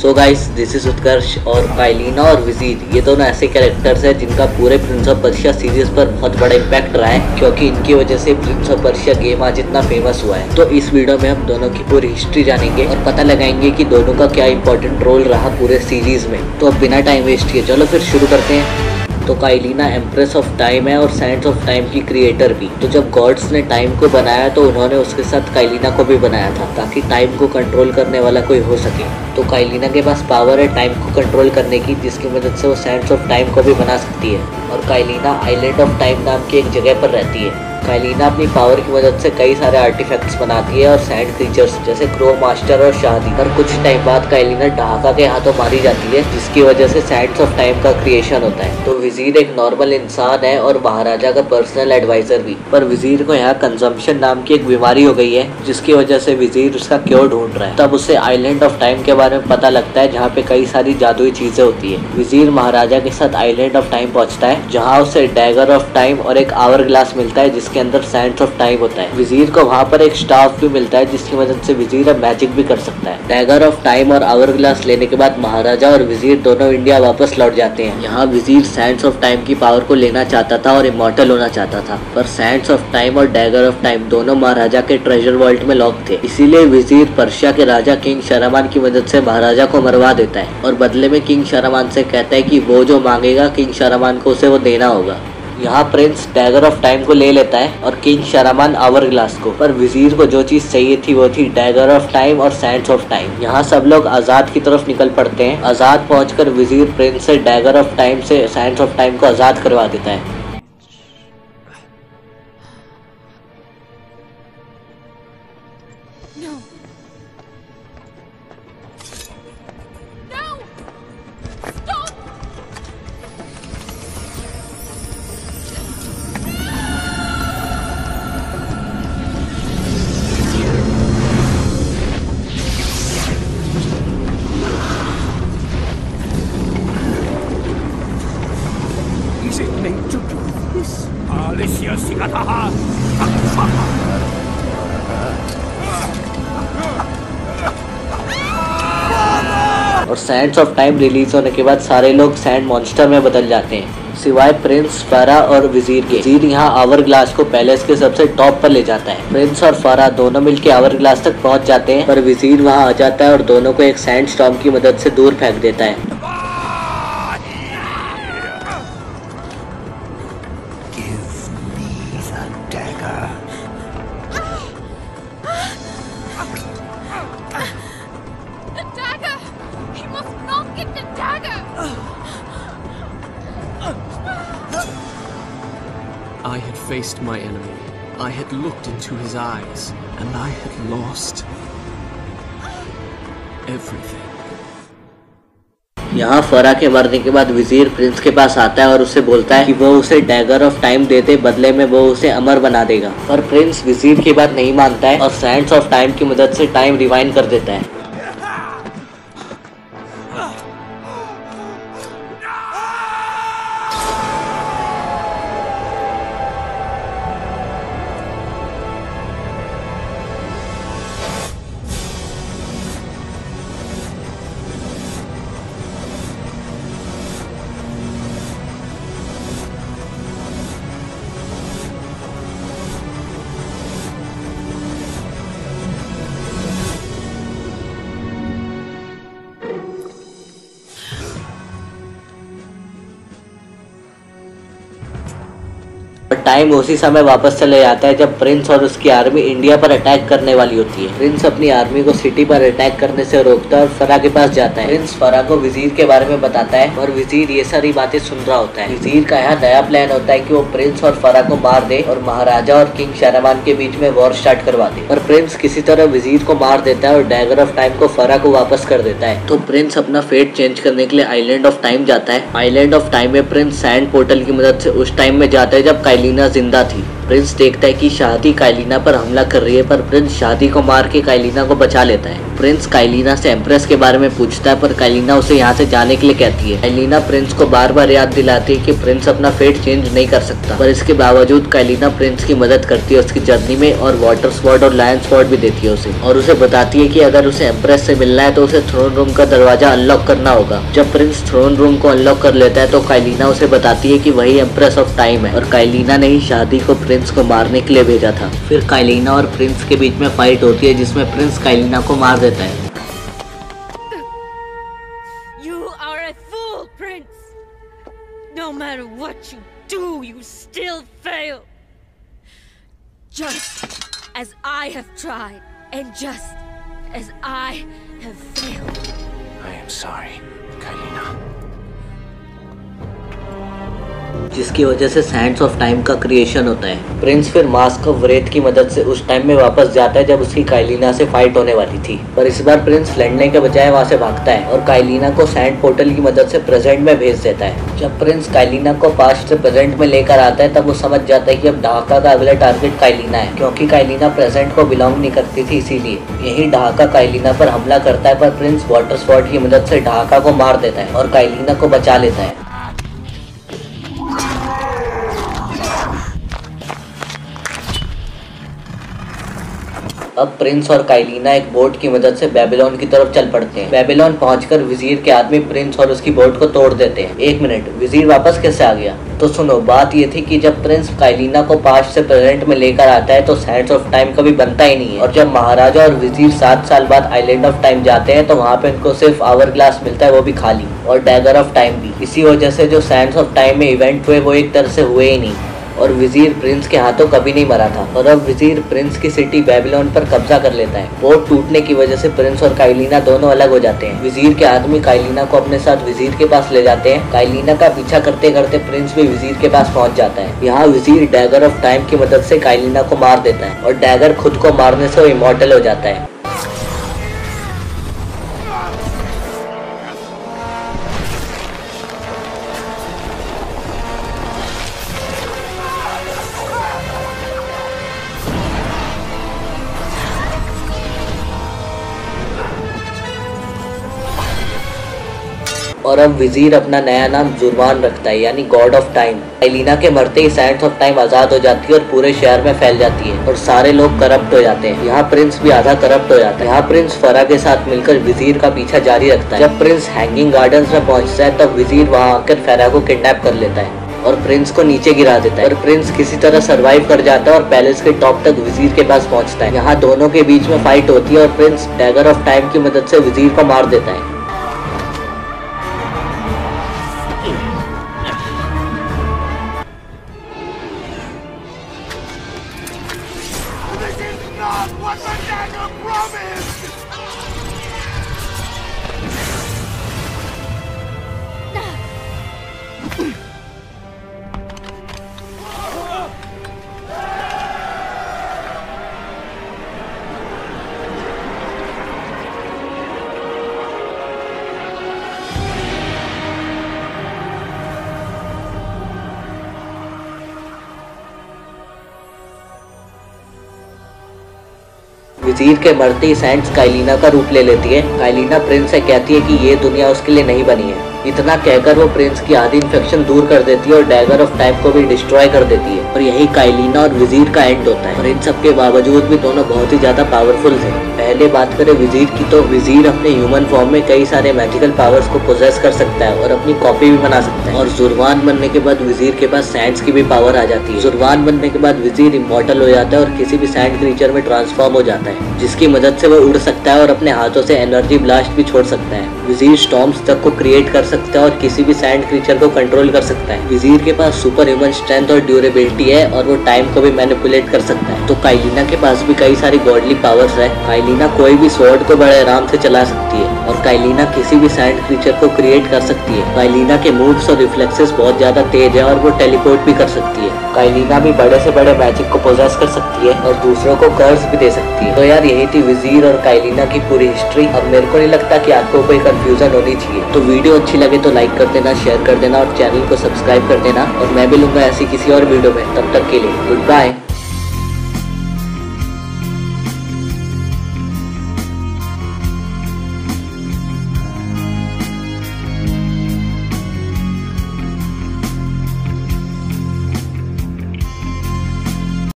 So guys, this is Utkarsh और Kaileena और विजीर, ये दोनों ऐसे कैरेक्टर्स हैं जिनका पूरे प्रिंस ऑफ पर्शिया सीरीज पर बहुत बड़ा इम्पैक्ट रहा है, क्योंकि इनकी वजह से प्रिंस ऑफ पर्शिया गेम आज इतना फेमस हुआ है। तो इस वीडियो में हम दोनों की पूरी हिस्ट्री जानेंगे और पता लगाएंगे कि दोनों का क्या इंपॉर्टेंट रोल रहा पूरे सीरीज में। तो अब बिना टाइम वेस्ट किए चलो फिर शुरू करते हैं। तो काइलीना एम्प्रेस ऑफ टाइम है और सैंड्स ऑफ टाइम की क्रिएटर भी। तो जब गॉड्स ने टाइम को बनाया तो उन्होंने उसके साथ काइलीना को भी बनाया था, ताकि टाइम को कंट्रोल करने वाला कोई हो सके। तो काइलीना के पास पावर है टाइम को कंट्रोल करने की, जिसकी मदद से वो सैंड्स ऑफ टाइम को भी बना सकती है। और काइलीना आइलैंड ऑफ टाइम नाम की एक जगह पर रहती है। काइलीना अपनी पावर की मदद से कई सारे आर्टिफैक्ट्स बनाती है और सैंड क्रीचर्स जैसे क्रो मास्टर और शादी। और कुछ टाइम बाद काइलीना ढाका के हाथों मारी जाती है, जिसकी वजह से सैंड्स ऑफ टाइम का क्रिएशन होता है। तो विजीर एक नॉर्मल इंसान है और महाराजा का पर्सनल एडवाइजर भी, पर विजीर को यहाँ कंजम्पशन नाम की एक बीमारी हो गई है, जिसकी वजह से विजीर उसका क्योर ढूंढ रहा है। तब उसे आइलैंड ऑफ टाइम के बारे में पता लगता है, जहाँ पे कई सारी जादुई चीजें होती है। विजीर महाराजा के साथ आइलैंड ऑफ टाइम पहुँचता है, जहाँ उसे डैगर ऑफ टाइम और एक आवर ग्लास मिलता है, के अंदर सैंड्स ऑफ टाइम होता है। विजीर को वहाँ पर एक स्टाफ भी मिलता है, जिसकी मदद से विजीर अब मैजिक भी कर सकता है। डैगर ऑफ टाइम और आवर ग्लास लेने के बाद महाराजा और विजीर दोनों इंडिया वापस लौट जाते हैं। यहाँ विजीर सैंड्स ऑफ टाइम की पावर को लेना चाहता था और इमॉर्टल होना चाहता था, पर सैंड्स ऑफ टाइम और डैगर ऑफ टाइम दोनों महाराजा के ट्रेजर वॉल्ट में लॉक थे। इसीलिए विजीर पर्शिया के राजा किंग शरामान की मदद से महाराजा को मरवा देता है और बदले में किंग शरामान से कहता है कि वो जो मांगेगा किंग शरामान को उसे वो देना होगा। यहाँ प्रिंस डैगर ऑफ टाइम को ले लेता है और किंग शरामान आवर ग्लास को, पर विजीर को जो चीज चाहिए थी वो थी डैगर ऑफ टाइम और सैंड्स ऑफ टाइम। यहाँ सब लोग आजाद की तरफ निकल पड़ते हैं। आजाद पहुंचकर विजीर प्रिंस से डैगर ऑफ टाइम से सैंड्स ऑफ टाइम को आजाद करवा देता है। और सैंड्स ऑफ टाइम रिलीज होने के बाद सारे लोग सैंड मॉन्स्टर में बदल जाते हैं, सिवाय प्रिंस, फारा और विजीर के। विजीर यहाँ आवर ग्लास को पैलेस के सबसे टॉप पर ले जाता है। प्रिंस और फारा दोनों मिलकर आवर ग्लास तक पहुँच जाते हैं, पर विजीर वहाँ आ जाता है और दोनों को एक सैंड स्टॉर्म की मदद से दूर फेंक देता है। I had faced my enemy. I had looked into his eyes, and I had lost everything. यहाँ फरा के मरने के बाद विजीर प्रिंस के पास आता है और उसे बोलता है कि वो उसे डैगर ऑफ टाइम देते, बदले में वो उसे अमर बना देगा। पर प्रिंस विजीर की बात नहीं मानता है और सैंड्स ऑफ टाइम की मदद से टाइम रिवाइंड कर देता है। टाइम उसी समय वापस चले जाता है जब प्रिंस और उसकी आर्मी इंडिया पर अटैक करने वाली होती है। प्रिंस अपनी आर्मी को सिटी पर अटैक करने से रोकता है और फरा के पास जाता है। प्रिंस फरा को विजीर के बारे में बताता है और विजीर ये सारी बातें सुन रहा होता है। विजीर का यहाँ नया प्लान होता है कि वो प्रिंस और फरा को मार दे और महाराजा और किंग शरामान के बीच में वॉर स्टार्ट करवा दे। और प्रिंस किसी तरह विजीर को मार देता है और डैगर ऑफ टाइम को फरा को वापस कर देता है। तो प्रिंस अपना फेट चेंज करने के लिए आइलैंड ऑफ टाइम जाता है। आइलैंड ऑफ टाइम में प्रिंस सैंड पोर्टल की मदद से उस टाइम में जाता है जब काइलीना जिंदा थी। प्रिंस देखता है कि शादी काइलीना पर हमला कर रही है, पर प्रिंस शादी को मार के काइलीना को बचा लेता है। प्रिंस काइलीना से एम्प्रेस के बारे में पूछता है, पर काइलीना उसे यहाँ से जाने के लिए कहती है। काइलीना प्रिंस को बार बार याद दिलाती है कि प्रिंस अपना फेट चेंज नहीं कर सकता, पर इसके बावजूद काइलीना प्रिंस की मदद करती है उसकी जर्नी में, और वाटर स्वॉर्ड और लायन स्वॉर्ड भी देती है उसे, और उसे बताती है कि अगर उसे एम्प्रेस से मिलना है तो उसे थ्रोन रूम का दरवाजा अनलॉक करना होगा। जब प्रिंस थ्रोन रूम को अनलॉक कर लेता है तो काइलीना उसे बताती है कि वही एम्प्रेस ऑफ टाइम है, और काइलीना ने ही शादी को प्रिंस को मारने के लिए भेजा था। फिर काइलीना और प्रिंस के बीच में फाइट होती है जिसमें प्रिंस काइलीना को मार देता है। You are a fool, Prince. No matter what you do, you still fail. Just as I have tried, and just as I have failed. I am sorry, Kaileena. जिसकी वजह से सैंड्स ऑफ टाइम का creation होता है। Prince फिर mask वरेट की मदद से उस टाइम में वापस जाता है जब उसकी काइलीना से फाइट होने वाली थी, पर इस बार प्रिंस लड़ने के बजाय वहाँ से भागता है और काइलीना को सैंड पोर्टल की मदद से प्रेजेंट में भेज देता है। जब प्रिंस काइलीना को पास्ट से प्रेजेंट में लेकर आता है तब वो समझ जाता है कि अब ढाका का अगला टारगेट काइलीना है, क्योंकि काइलीना प्रेजेंट को बिलोंग नहीं करती थी, इसीलिए यही ढाका काइलीना पर हमला करता है, पर प्रिंस वाटर स्वॉर्ड की मदद से ढाका को मार देता है और काइलीना को बचा लेता है। अब प्रिंस और काइलीना एक बोट की मदद से बेबीलोन की तरफ चल पड़ते हैं। बेबीलोन पहुंचकर विजीर के आदमी प्रिंस और उसकी बोट को तोड़ देते हैं। एक मिनट, विजीर वापस कैसे आ गया? तो सुनो, बात ये थी कि जब प्रिंस काइलीना को पास्ट से प्रेजेंट में लेकर आता है तो सैंड्स ऑफ टाइम कभी बनता ही नहीं है, और जब महाराजा और विजीर 7 साल बाद आइलैंड ऑफ टाइम जाते हैं तो वहाँ पे उनको सिर्फ आवर ग्लास मिलता है, वो भी खाली, और डैगर ऑफ टाइम भी। इसी वजह से जो सैंड्स ऑफ टाइम में इवेंट हुए वो एक तरह से हुए ही नहीं, और विजीर प्रिंस के हाथों कभी नहीं मरा था। और अब विजीर प्रिंस की सिटी बेबीलोन पर कब्जा कर लेता है। बोट टूटने की वजह से प्रिंस और काइलीना दोनों अलग हो जाते हैं। विजीर के आदमी काइलीना को अपने साथ विजीर के पास ले जाते हैं। काइलीना का पीछा करते करते प्रिंस भी विजीर के पास पहुंच जाता है। यहाँ विजीर डैगर ऑफ टाइम की मदद से काइलीना को मार देता है और डैगर खुद को मारने से वो इमॉर्टल हो जाता है। और अब विजीर अपना नया नाम जुर्वान रखता है, यानी गॉड ऑफ टाइम। काइलीना के मरते ही सैंड्स ऑफ टाइम आजाद हो जाती है और पूरे शहर में फैल जाती है और सारे लोग करप्ट हो जाते हैं। यहाँ प्रिंस भी आधा करप्ट हो जाता है। यहाँ प्रिंस फरा के साथ मिलकर विजीर का पीछा जारी रखता है। जब प्रिंस हैंगिंग गार्डन में पहुँचता है तब विजीर वहाँ आकर फरा को किडनैप कर लेता है और प्रिंस को नीचे गिरा देता है, और प्रिंस किसी तरह सरवाइव कर जाता है और पैलेस के टॉप तक विजीर के पास पहुँचता है। यहाँ दोनों के बीच में फाइट होती है और प्रिंस डैगर ऑफ टाइम की मदद से विजीर को मार देता है। विजीर के मरते ही सैंड्स काइलीना का रूप ले लेती है। काइलीना प्रिंस से कहती है कि ये दुनिया उसके लिए नहीं बनी है। इतना कहकर वो प्रिंस की आधी इन्फेक्शन दूर कर देती है और डैगर ऑफ टाइम को भी डिस्ट्रॉय कर देती है, और यही काइलीना और विजीर का एंड होता है। और इन सब के बावजूद भी दोनों बहुत ही ज्यादा पावरफुल थे। पहले बात करें विजीर की, तो विजीर अपने ह्यूमन फॉर्म में कई सारे मैजिकल पावर्स को पोजेस कर सकता है और अपनी कॉपी भी बना सकता है, और जुर्वान बनने के बाद विजीर के पास सैंड्स की भी पावर आ जाती है। जुर्वान बनने के बाद विजीर इमॉर्टल हो जाता है और किसी भी सैंड क्रीचर में ट्रांसफॉर्म हो जाता है, जिसकी मदद से वो उड़ सकता है और अपने हाथों से एनर्जी ब्लास्ट भी छोड़ सकता है। विजीर स्टॉर्म्स तक को क्रिएट कर सकता है और किसी भी सैंड क्रीचर को कंट्रोल कर सकता है। विजीर के पास सुपर ह्यूमन स्ट्रेंथ और ड्यूरेबिलिटी है और वो टाइम को भी मैनिपुलेट कर सकता है। तो काइलीना के पास भी कई सारी गॉडली पावर्स है। काइलीना कोई भी स्वॉर्ड को बड़े आराम से चला सकती है और काइलीना किसी भी सैंड क्रीचर को क्रिएट कर सकती है। काइलीना के मूव्स और रिफ्लेक्सेस बहुत ज्यादा तेज है और वो टेलीपोर्ट भी कर सकती है। काइलीना भी बड़े से बड़े मैजिक को पोजेस कर सकती है और दूसरों को कर्ज भी दे सकती है। तो यार, यही थी विजीर और काइलीना की पूरी हिस्ट्री। अब मेरे को नहीं लगता कि आपको कोई कंफ्यूजन होनी चाहिए। तो वीडियो अच्छी लगे तो लाइक कर देना, शेयर कर देना और चैनल को सब्सक्राइब कर देना। और मैं भी लूँगा ऐसी किसी और वीडियो में। तब तक के लिए गुड बाय।